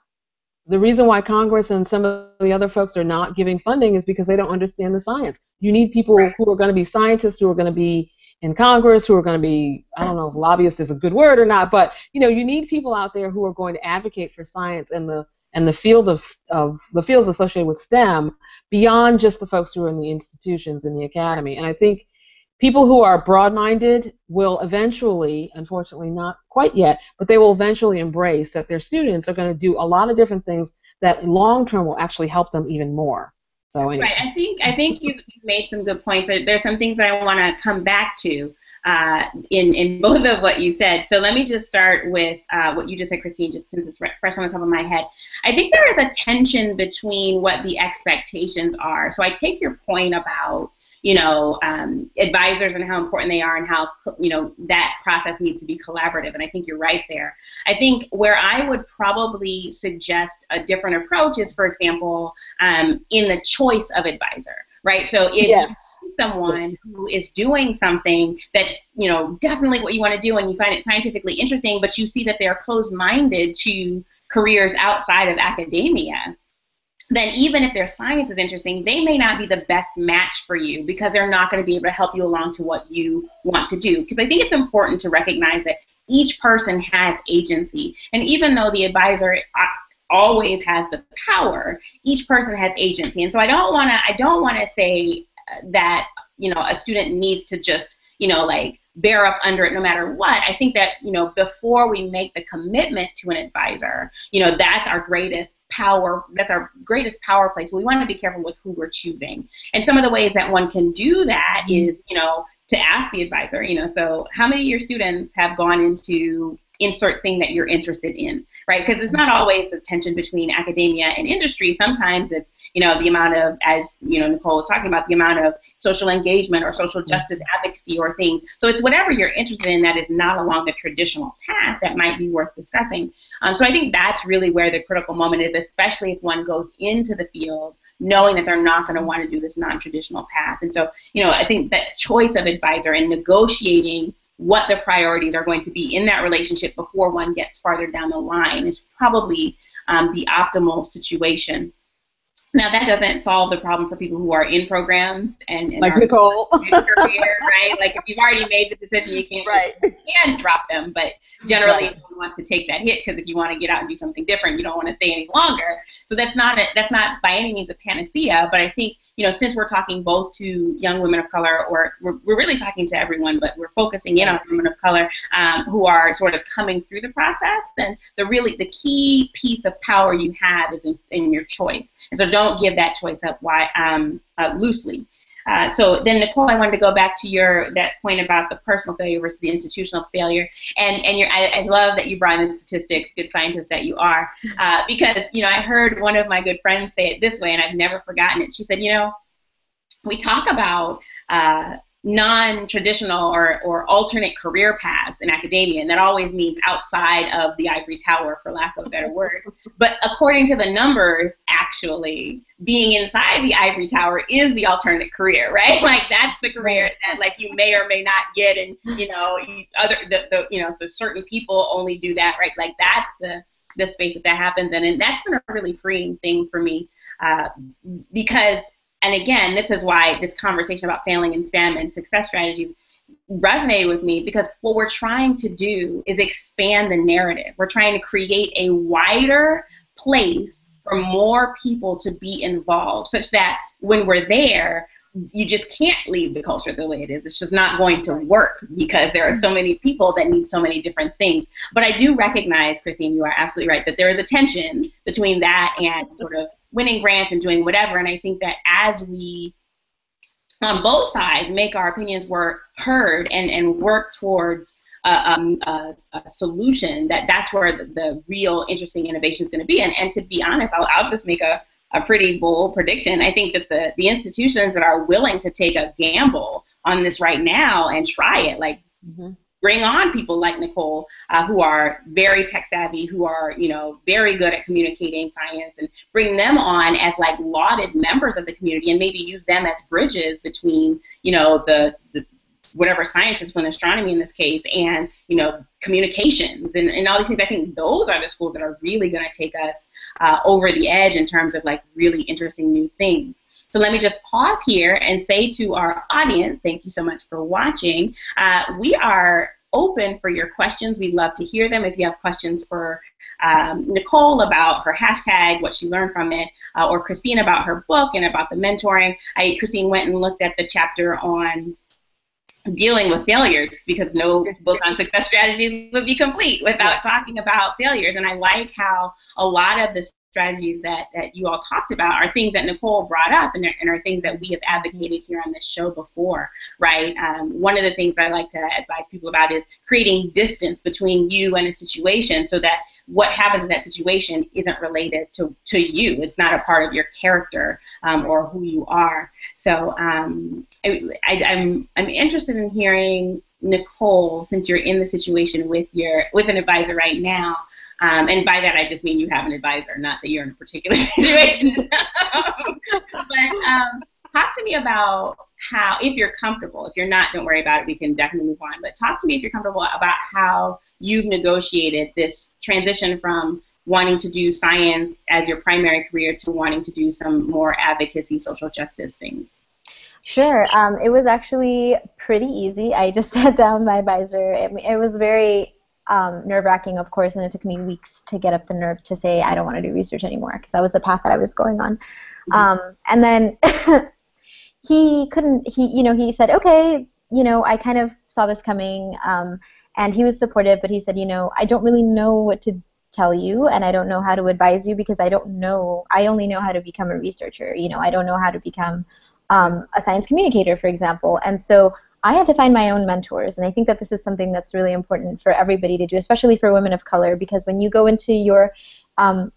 The reason why Congress and some of the other folks are not giving funding is because they don't understand the science. You need people who are going to be scientists, who are going to be in Congress, who are going to be, I don't know if lobbyist is a good word or not, but you know, you need people out there who are going to advocate for science and the field of the fields associated with STEM beyond just the folks who are in the institutions in the academy. And I think people who are broad-minded will eventually, unfortunately not quite yet, but they will eventually embrace that their students are going to do a lot of different things that long-term will actually help them even more. So anyway. Right. I think you've made some good points. There's some things that I want to come back to in both of what you said. So let me just start with what you just said, Christine, just since it's fresh on the top of my head. I think there is a tension between what the expectations are. So I take your point about, you know, advisors and how important they are and how, you know, that process needs to be collaborative, and I think you're right there. I think where I would probably suggest a different approach is, for example, in the choice of advisor, right? So if yes. you see someone who is doing something that's, you know, definitely what you want to do and you find it scientifically interesting, but you see that they're closed-minded to careers outside of academia, then even if their science is interesting, they may not be the best match for you because they're not going to be able to help you along to what you want to do. Because I think it's important to recognize that each person has agency. And even though the advisor always has the power, each person has agency. And so I don't want to say that, you know, a student needs to just, you know, like bear up under it no matter what. I think that, you know, before we make the commitment to an advisor, you know, that's our greatest power, that's our greatest power play. So we want to be careful with who we're choosing. And some of the ways that one can do that is, you know, to ask the advisor, you know, so how many of your students have gone into insert thing that you're interested in, right? Because it's not always the tension between academia and industry. Sometimes it's, you know, the amount of, as you know, Nicole was talking about, the amount of social engagement or social justice advocacy or things. So it's whatever you're interested in that is not along the traditional path that might be worth discussing. So I think that's really where the critical moment is, especially if one goes into the field knowing that they're not going to want to do this non-traditional path. And so, you know, I think that choice of advisor and negotiating what the priorities are going to be in that relationship before one gets farther down the line is probably the optimal situation. Now, that doesn't solve the problem for people who are in programs and like Nicole, career, right? Like, if you've already made the decision, you can't right. You can drop them. But generally, right. No one wants to take that hit because if you want to get out and do something different, you don't want to stay any longer. So that's not by any means a panacea. But I think, you know, since we're talking both to young women of color, or we're really talking to everyone, but we're focusing in on women of color who are sort of coming through the process. Then the key piece of power you have is in your choice. And so don't give that choice up loosely. So then, Nicole, I wanted to go back to that point about the personal failure versus the institutional failure, and I love that you brought in the statistics, good scientist that you are, because I heard one of my good friends say it this way, and I've never forgotten it. She said, we talk about non-traditional or alternate career paths in academia, and that always means outside of the ivory tower, for lack of a better word. But according to the numbers, actually, being inside the ivory tower is the alternate career, right? Like, that's the career that, like, you may or may not get, and so certain people only do that, right? Like, that's the space that happens in, and that's been a really freeing thing for me because. And again, this is why this conversation about failing in STEM and success strategies resonated with me, because what we're trying to do is expand the narrative. We're trying to create a wider place for more people to be involved, such that when we're there, you just can't leave the culture the way it is. It's just not going to work because there are so many people that need so many different things. But I do recognize, Christine, you are absolutely right, that there is a tension between that and sort of winning grants and doing whatever, and I think that as we, on both sides, make our opinions heard and work towards a solution, that's where the real interesting innovation is going to be. And to be honest, I'll just make a pretty bold prediction. I think that the institutions that are willing to take a gamble on this right now and try it, like, bring on people like Nicole, who are very tech savvy, who are, very good at communicating science, and bring them on as, like, lauded members of the community, and maybe use them as bridges between, the whatever science is, when astronomy in this case, and, communications and all these things. I think those are the schools that are really going to take us over the edge in terms of, like, really interesting new things. So let me just pause here and say to our audience, thank you so much for watching. We are open for your questions. We'd love to hear them. If you have questions for Nicole about her hashtag, what she learned from it, or Christine about her book and about the mentoring. Christine went and looked at the chapter on dealing with failures, because no book on success strategies would be complete without talking about failures. And I like how a lot of the strategies that you all talked about are things that Nicole brought up and are things that we have advocated here on this show before, right? One of the things I like to advise people about is creating distance between you and a situation, so that what happens in that situation isn't related to you. It's not a part of your character or who you are. So I'm interested in hearing, Nicole, since you're in the situation with an advisor right now, and by that I just mean you have an advisor, not that you're in a particular situation. But talk to me about how, if you're comfortable. If you're not, don't worry about it. We can definitely move on. But talk to me, if you're comfortable, about how you've negotiated this transition from wanting to do science as your primary career to wanting to do some more advocacy, social justice things. Sure. It was actually pretty easy. I just sat down with my advisor. It was very nerve-wracking, of course, and it took me weeks to get up the nerve to say I don't want to do research anymore, because that was the path that I was going on. And then he said, okay, I kind of saw this coming, and he was supportive, but he said, I don't really know what to tell you, and I don't know how to advise you, because I don't know. I only know how to become a researcher. I don't know how to become a science communicator, for example. And so I had to find my own mentors, and I think that this is something that's really important for everybody to do, especially for women of color, because when you go into your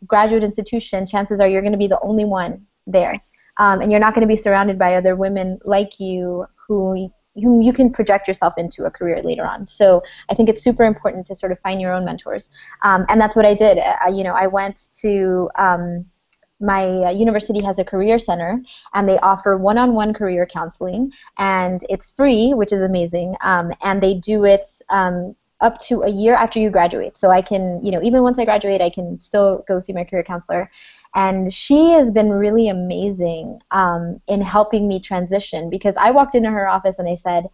graduate institution, chances are you're going to be the only one there, and you're not going to be surrounded by other women like you whom you can project yourself into a career later on. So I think it's super important to sort of find your own mentors, and that's what I did. I went to my university has a career center, and they offer one-on-one career counseling, and it's free, which is amazing, and they do it up to a year after you graduate. So I can, even once I graduate, I can still go see my career counselor. And she has been really amazing in helping me transition, because I walked into her office and I said,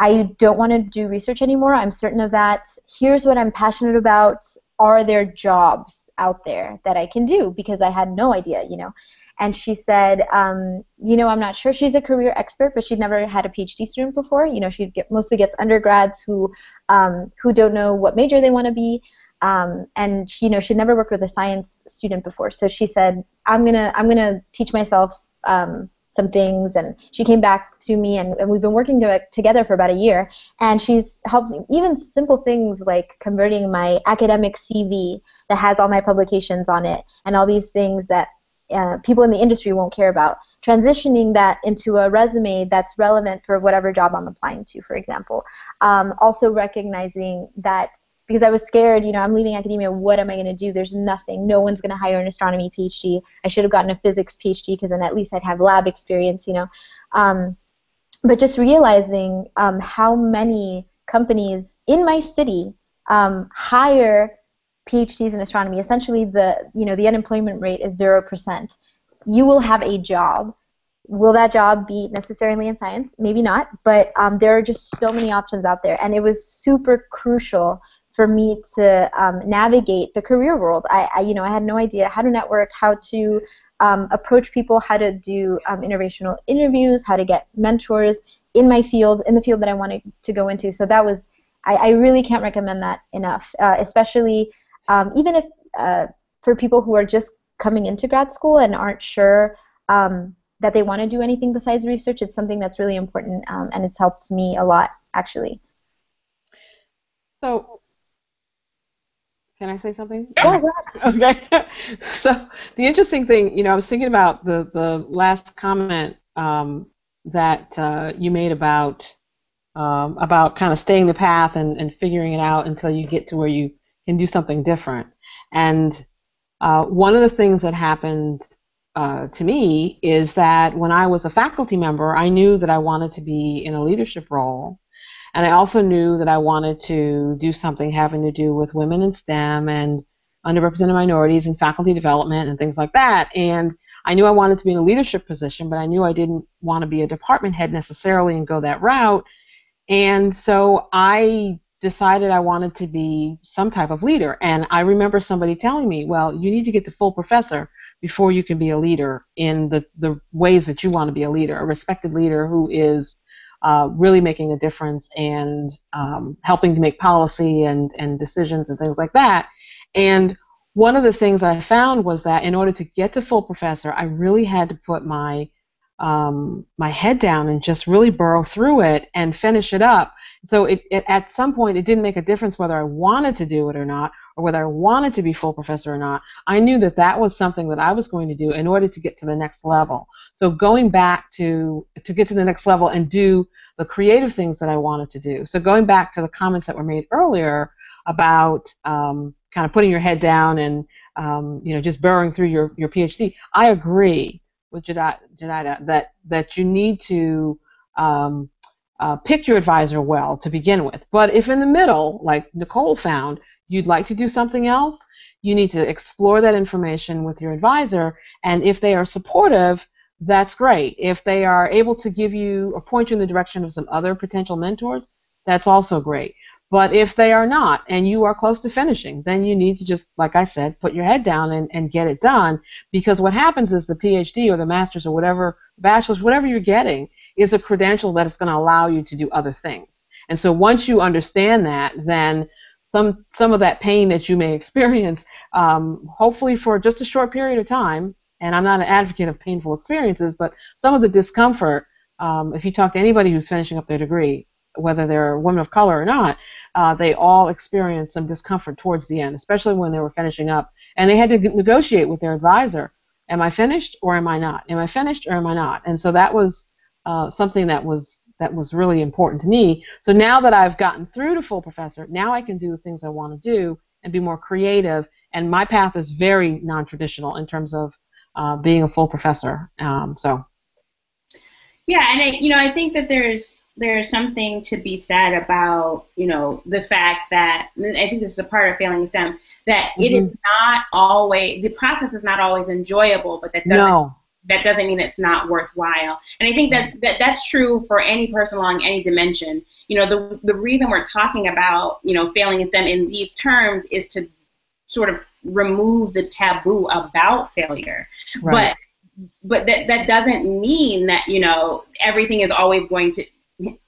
I don't want to do research anymore. I'm certain of that. Here's what I'm passionate about. Are there jobs out there that I can do? Because I had no idea, you know. And she said, you know, I'm not sure. She's a career expert, but she'd never had a PhD student before. You know, she mostly gets undergrads who don't know what major they want to be. And you know, she'd never worked with a science student before. So she said, I'm gonna teach myself some things. And she came back to me, and we've been working together for about a year. And she's helped even simple things like converting my academic CV that has all my publications on it and all these things that people in the industry won't care about, transitioning that into a resume that's relevant for whatever job I'm applying to, for example. Also recognizing that, because I was scared, you know, I'm leaving academia, what am I going to do? There's nothing. No one's going to hire an astronomy PhD. I should have gotten a physics PhD, because then at least I'd have lab experience, you know. But just realizing how many companies in my city hire PhDs in astronomy. Essentially, the unemployment rate is 0%. You will have a job. Will that job be necessarily in science? Maybe not, but there are just so many options out there, and it was super crucial for me to navigate the career world. I had no idea how to network, how to approach people, how to do intergenerational interviews, how to get mentors in my field, in the field that I wanted to go into. So that was, I really can't recommend that enough, especially even if for people who are just coming into grad school and aren't sure that they want to do anything besides research. It's something that's really important, and it's helped me a lot, actually. So, can I say something? Yeah, go ahead. Okay. So the interesting thing, you know, I was thinking about the last comment that you made about kind of staying the path and figuring it out until you get to where you can do something different. And one of the things that happened to me is that when I was a faculty member, I knew that I wanted to be in a leadership role, and I also knew that I wanted to do something having to do with women in STEM and underrepresented minorities and faculty development and things like that. And I knew I wanted to be in a leadership position, but I knew I didn't want to be a department head necessarily and go that route. And so I decided I wanted to be some type of leader. And I remember somebody telling me, well, you need to get to full professor before you can be a leader in the ways that you want to be a leader, a respected leader who is really making a difference and helping to make policy and decisions and things like that. And one of the things I found was that in order to get to full professor, I really had to put my my head down and just really burrow through it and finish it up. So it at some point, it didn't make a difference whether I wanted to do it or not, or whether I wanted to be full professor or not. I knew that that was something that I was going to do in order to get to the next level. So going back to get to the next level and do the creative things that I wanted to do. So going back to the comments that were made earlier about kind of putting your head down and you know, just burrowing through your PhD, I agree with Jedidah, that you need to pick your advisor well to begin with. But if in the middle, like Nicole found, you'd like to do something else, you need to explore that information with your advisor. And if they are supportive, that's great. If they are able to give you or point you in the direction of some other potential mentors, that's also great. But if they are not, and you are close to finishing, then you need to just, like I said, put your head down and get it done. Because what happens is the PhD or the master's or whatever, bachelor's, whatever you're getting, is a credential that is going to allow you to do other things. And so once you understand that, then some of that pain that you may experience, hopefully for just a short period of time, and I'm not an advocate of painful experiences, but some of the discomfort, if you talk to anybody who's finishing up their degree, whether they're women of color or not, they all experienced some discomfort towards the end, especially when they were finishing up. And they had to negotiate with their advisor. Am I finished or am I not? Am I finished or am I not? And so that was something that was really important to me. So now that I've gotten through to full professor, now I can do the things I want to do and be more creative. And my path is very non-traditional in terms of being a full professor. Yeah, and I think that there's there's something to be said about, you know, the fact that, and I think this is a part of failing STEM, that it is not always, the process is not always enjoyable, but that doesn't mean it's not worthwhile. And I think that's true for any person along any dimension. You know, the reason we're talking about, you know, failing in STEM in these terms is to sort of remove the taboo about failure. Right. But that doesn't mean that, you know, everything is always going to,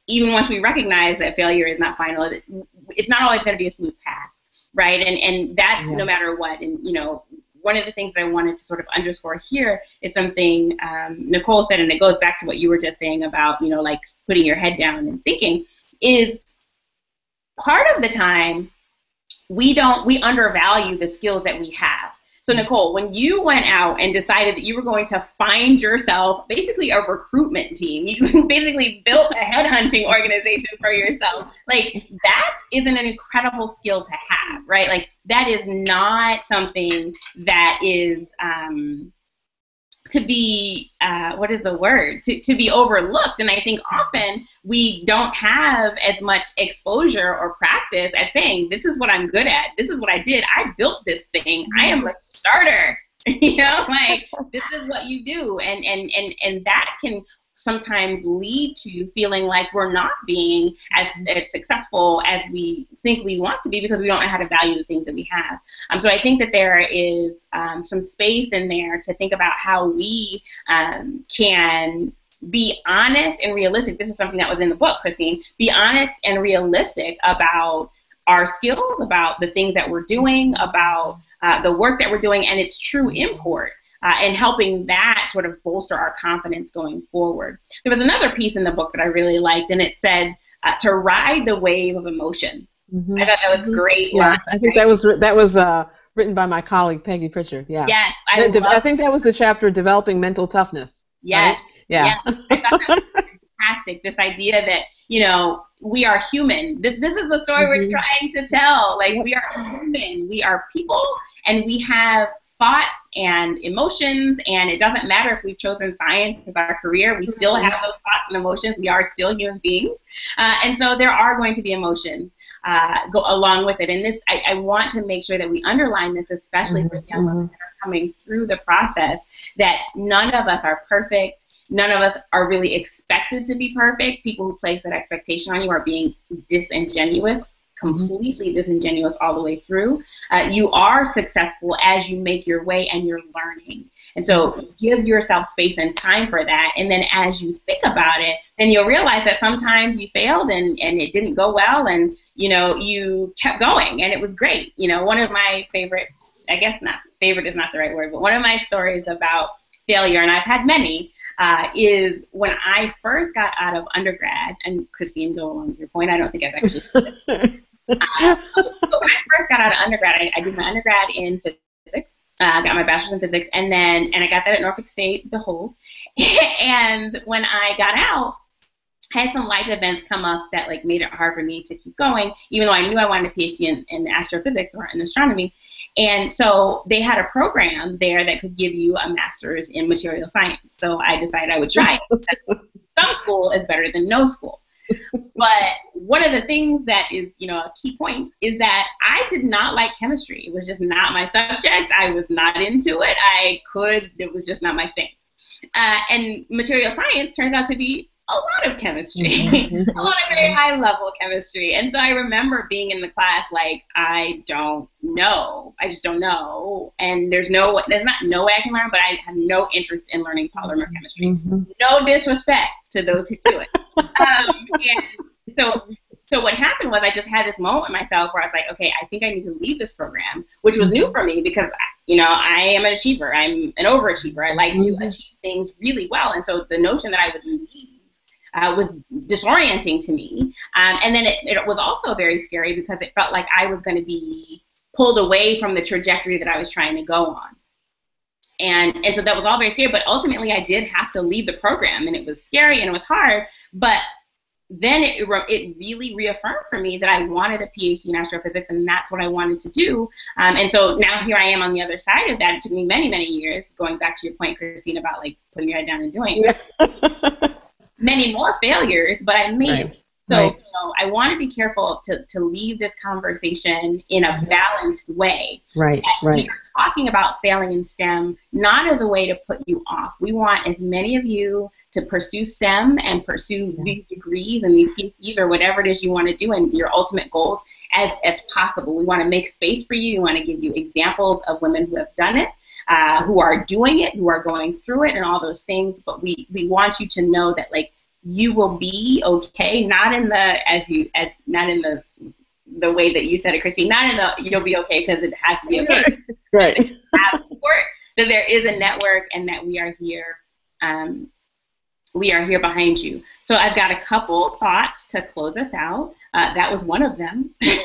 even once we recognize that failure is not final, it's not always going to be a smooth path, right? And that's no matter what. And, you know, one of the things I wanted to sort of underscore here is something Nicole said, and it goes back to what you were just saying about, you know, like putting your head down and thinking, is part of the time we undervalue the skills that we have. So Nicole, when you went out and decided that you were going to find yourself basically a recruitment team, you basically built a headhunting organization for yourself, like that is an incredible skill to have, right? Like that is not something that is to be, what is the word, to be overlooked. And I think often we don't have as much exposure or practice at saying, this is what I'm good at, this is what I did, I built this thing, I am a starter, you know, like this is what you do. And that can sometimes lead to feeling like we're not being as successful as we think we want to be because we don't know how to value the things that we have. So I think that there is some space in there to think about how we can be honest and realistic. This is something that was in the book, Christine. Be honest and realistic about our skills, about the things that we're doing, about the work that we're doing, and its true import. And helping that sort of bolster our confidence going forward. There was another piece in the book that I really liked, and it said to ride the wave of emotion. I thought that was great. Yeah, line, I think that was written by my colleague Peggy Pritchard. Yeah. Yes, I think that was the chapter developing mental toughness. Yes. Right? Yeah. Yes. I thought that was fantastic. This idea that, you know, we are human. This is the story we're trying to tell. Like we are human. We are people, and we have thoughts and emotions, and it doesn't matter if we've chosen science as our career, we still have those thoughts and emotions, we are still human beings, and so there are going to be emotions go along with it, and this, I want to make sure that we underline this, especially for the young women that are coming through the process, that none of us are perfect, none of us are really expected to be perfect. People who place that expectation on you are being disingenuous, completely disingenuous all the way through. You are successful as you make your way and you're learning. And so give yourself space and time for that. And then as you think about it, then you'll realize that sometimes you failed and it didn't go well, and, you know, you kept going and it was great. You know, one of my favorite, I guess not, favorite is not the right word, but one of my stories about failure, and I've had many, is when I first got out of undergrad, and Christine, go along with your point, I don't think I've actually said it. So when I first got out of undergrad, I did my undergrad in physics, got my bachelor's in physics, and I got that at Norfolk State, behold. And when I got out, I had some life events come up that like made it hard for me to keep going, even though I knew I wanted a PhD in astrophysics or in astronomy. And so they had a program there that could give you a master's in material science. So I decided I would try it. Some school is better than no school. But one of the things that is, you know, a key point is that I did not like chemistry. It was just not my subject. I was not into it. It was just not my thing. And material science turns out to be a lot of chemistry, a lot of very high level chemistry. And so I remember being in the class like, I don't know. I just don't know. And there's not no way I can learn, but I have no interest in learning polymer chemistry. No disrespect to those who do it. And so what happened was I just had this moment myself where I was like, okay, I think I need to leave this program, which was new for me because, you know, I am an achiever. I'm an overachiever. I like to achieve things really well. And so the notion that I would leave was disorienting to me, and then it was also very scary because it felt like I was going to be pulled away from the trajectory that I was trying to go on, and so that was all very scary, but ultimately I did have to leave the program, and it was scary and it was hard, but then it really reaffirmed for me that I wanted a PhD in astrophysics, and that's what I wanted to do. And so now here I am on the other side of that. It took me many, many years, going back to your point, Christine, about like putting your head down and doing it. many more failures, but I made it. So you know, I want to be careful to leave this conversation in a balanced way. We are talking about failing in STEM not as a way to put you off. We want as many of you to pursue STEM and pursue these degrees and these PhDs or whatever it is you want to do and your ultimate goals as possible. We want to make space for you. We want to give you examples of women who have done it, who are doing it, who are going through it and all those things. But we want you to know that, like, you will be okay, not in the not in the way that you said it, Christine, not in the you'll be okay because it has to be okay. That there is a network and that we are here. We are here behind you. So I've got a couple thoughts to close us out. That was one of them. But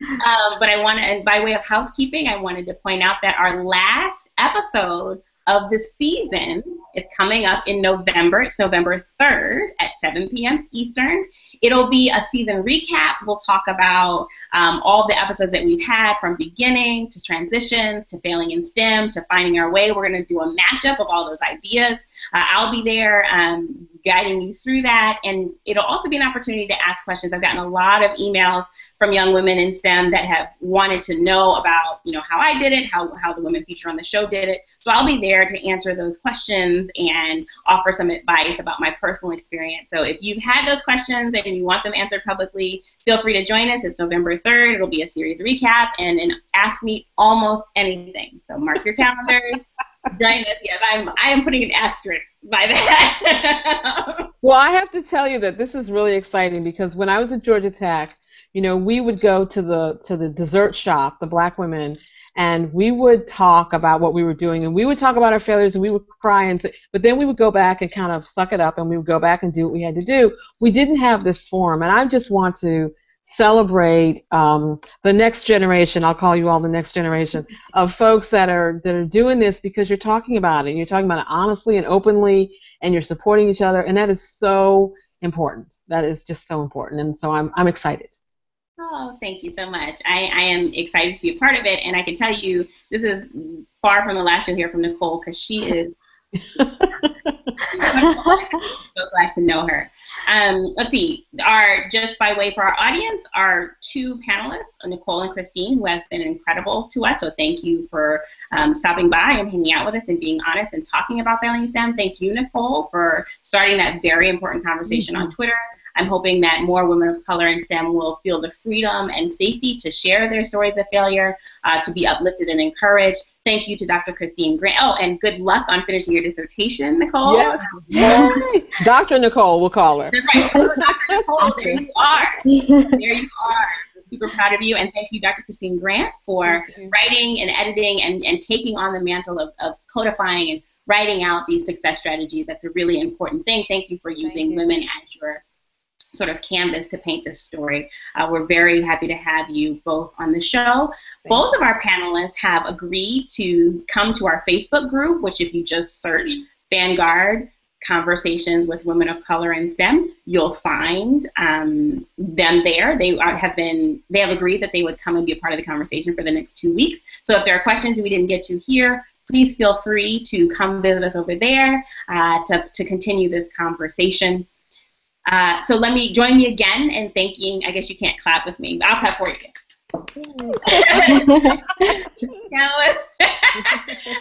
I want to, and by way of housekeeping, I wanted to point out that our last episode of the season is coming up in November. It's November 3rd at 7 p.m. Eastern. It'll be a season recap. We'll talk about all the episodes that we've had, from beginning to transitions to failing in STEM to finding our way. We're going to do a mashup of all those ideas. I'll be there guiding you through that, and it'll also be an opportunity to ask questions. I've gotten a lot of emails from young women in STEM that have wanted to know about, you know, how I did it, how the women featured on the show did it. So I'll be there to answer those questions and offer some advice about my personal experience. So if you've had those questions and you want them answered publicly, feel free to join us. It's November 3rd. It'll be a series recap and an Ask Me Almost Anything. So mark your calendars. Join us. Yes, I am putting an asterisk by that. Well, I have to tell you that this is really exciting because when I was at Georgia Tech, you know, we would go to the dessert shop, the black women, and we would talk about what we were doing, and we would talk about our failures, and we would cry, and but then we would go back and kind of suck it up, and we would go back and do what we had to do. We didn't have this forum, and I just want to celebrate the next generation. I'll call you all the next generation of folks that are doing this, because you're talking about it. You're talking about it honestly and openly, and you're supporting each other, and that is so important. That is just so important, and so I'm excited. Oh, thank you so much. I am excited to be a part of it, and I can tell you this is far from the last you'll hear from Nicole, because she is. So glad to know her. Let's see. Just by way for our audience, our two panelists, Nicole and Christine, who have been incredible to us. So thank you for stopping by and hanging out with us and being honest and talking about failing in STEM. Thank you, Nicole, for starting that very important conversation on Twitter. I'm hoping that more women of color in STEM will feel the freedom and safety to share their stories of failure, to be uplifted and encouraged. Thank you to Dr. Christine Grant. Oh, and good luck on finishing your dissertation, Nicole. Yes. Yes. Dr. Nicole, we'll call her. That's right. Dr. Nicole, there you are. There you are. Super proud of you, and thank you, Dr. Christine Grant, for writing and editing and taking on the mantle of codifying and writing out these success strategies. That's a really important thing. Thank you for using women as your sort of canvas to paint this story. We're very happy to have you both on the show. Both of our panelists have agreed to come to our Facebook group, which if you just search Vanguard Conversations with Women of Color in STEM, you'll find them there. They have agreed that they would come and be a part of the conversation for the next 2 weeks. So if there are questions we didn't get to here, please feel free to come visit us over there to continue this conversation. So join me again in thanking, I guess you can't clap with me, but I'll clap for you.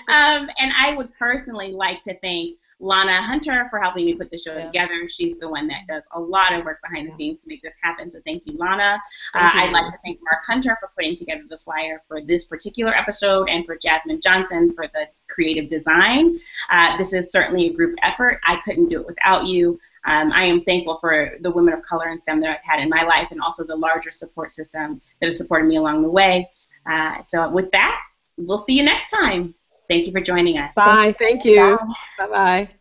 And I would personally like to thank Lana Hunter for helping me put the show together. She's the one that does a lot of work behind the scenes to make this happen, so thank you, Lana. I'd like to thank Mark Hunter for putting together the flyer for this particular episode, and for Jasmine Johnson for the creative design. This is certainly a group effort. I couldn't do it without you. I am thankful for the women of color in STEM that I've had in my life, and also the larger support system that has supported me along the way. So with that, we'll see you next time. Thank you for joining us. Bye. Thank you. Bye-bye.